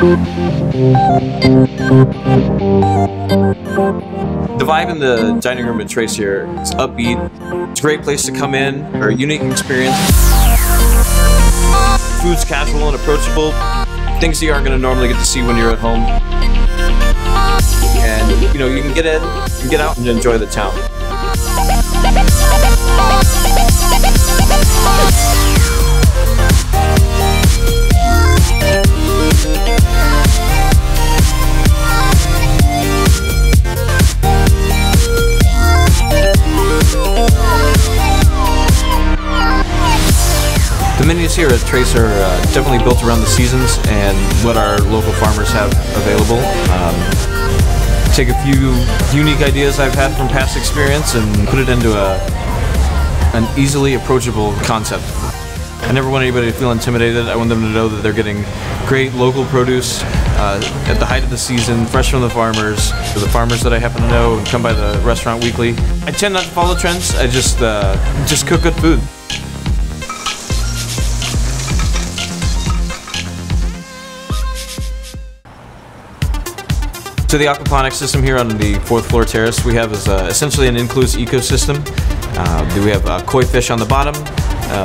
The vibe in the dining room at Trace here is upbeat. It's a great place to come in, or a unique experience. Food's casual and approachable. Things you aren't going to normally get to see when you're at home. And, you know, you can get in, you can get out and enjoy the town. The menus here at Trace are definitely built around the seasons and what our local farmers have available. Take a few unique ideas I've had from past experience and put it into an easily approachable concept. I never want anybody to feel intimidated. I want them to know that they're getting great local produce at the height of the season, fresh from the farmers. For the farmers that I happen to know and come by the restaurant weekly. I tend not to follow trends. I just cook good food. So the aquaponics system here on the 4th floor terrace we have is essentially an enclosed ecosystem. We have koi fish on the bottom.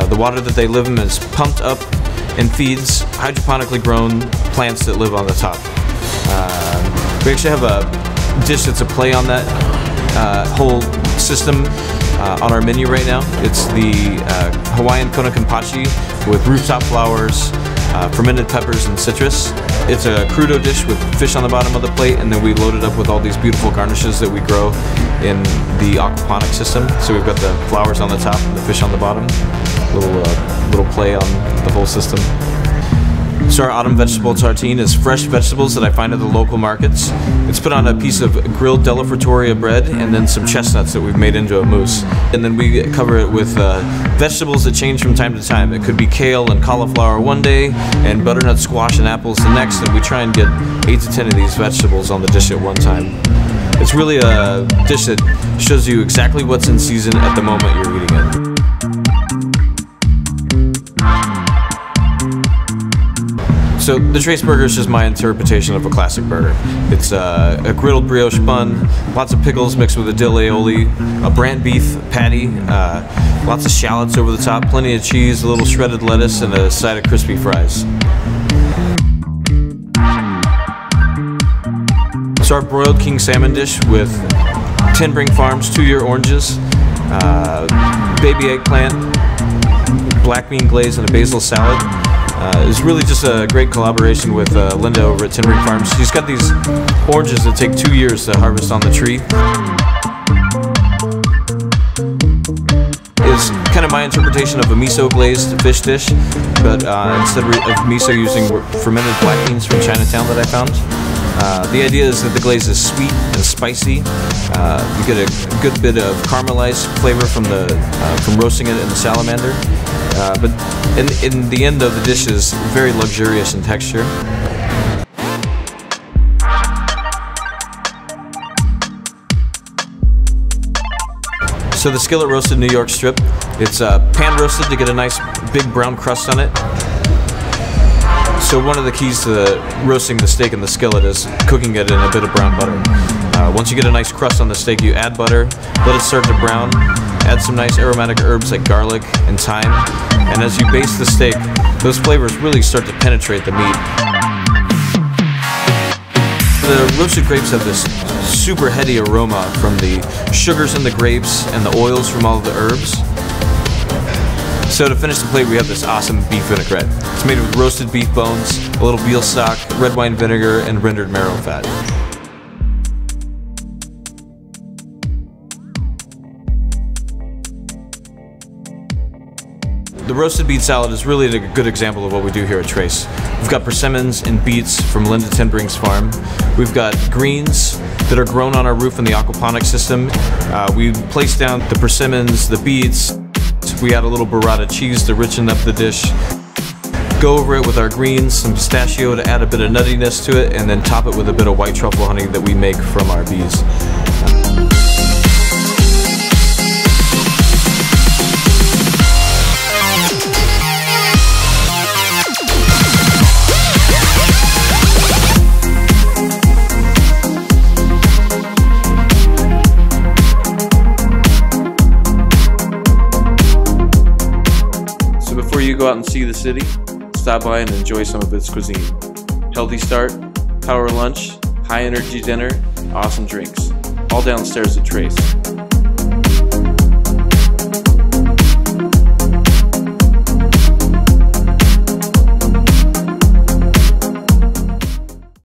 The water that they live in is pumped up and feeds hydroponically grown plants that live on the top. We actually have a dish that's a play on that whole system on our menu right now. It's the Hawaiian Kona Kampachi with rooftop flowers, fermented peppers and citrus. It's a crudo dish with fish on the bottom of the plate, and then we load it up with all these beautiful garnishes that we grow in the aquaponic system. So we've got the flowers on the top and the fish on the bottom. Little play on the whole system. So our autumn vegetable tartine is fresh vegetables that I find at the local markets. It's put on a piece of grilled Della Frittoria bread and then some chestnuts that we've made into a mousse. And then we cover it with vegetables that change from time to time. It could be kale and cauliflower one day and butternut squash and apples the next, and we try and get 8 to 10 of these vegetables on the dish at one time. It's really a dish that shows you exactly what's in season at the moment you're eating it. So the Trace burger is just my interpretation of a classic burger. It's a griddled brioche bun, lots of pickles mixed with a dill aioli, a brant beef patty, lots of shallots over the top, plenty of cheese, a little shredded lettuce, and a side of crispy fries. So our broiled king salmon dish with Tenbrink Farms 2-year oranges, baby eggplant, black bean glaze, and a basil salad. It's really just a great collaboration with Linda over at Tenbury Farms. She's got these oranges that take 2 years to harvest on the tree. It's kind of my interpretation of a miso glazed fish dish, but instead of miso using fermented black beans from Chinatown that I found. The idea is that the glaze is sweet and spicy. You get a good bit of caramelized flavor from roasting it in the salamander. But in the end of the dish is very luxurious in texture. So the skillet roasted New York strip, it's pan roasted to get a nice big brown crust on it. So one of the keys to roasting the steak in the skillet is cooking it in a bit of brown butter. Once you get a nice crust on the steak, you add butter, let it start to brown, add some nice aromatic herbs like garlic and thyme, and as you baste the steak, those flavors really start to penetrate the meat. The roasted grapes have this super heady aroma from the sugars in the grapes and the oils from all of the herbs. So to finish the plate, we have this awesome beef vinaigrette. It's made with roasted beef bones, a little veal stock, red wine vinegar, and rendered marrow fat. The roasted beet salad is really a good example of what we do here at Trace. We've got persimmons and beets from Linda Tenbrink's farm. We've got greens that are grown on our roof in the aquaponic system. We place down the persimmons, the beets. We add a little burrata cheese to richen up the dish. Go over it with our greens, some pistachio to add a bit of nuttiness to it, and then top it with a bit of white truffle honey that we make from our bees. Before you go out and see the city, stop by and enjoy some of its cuisine. Healthy start, power lunch, high energy dinner, awesome drinks. All downstairs at Trace.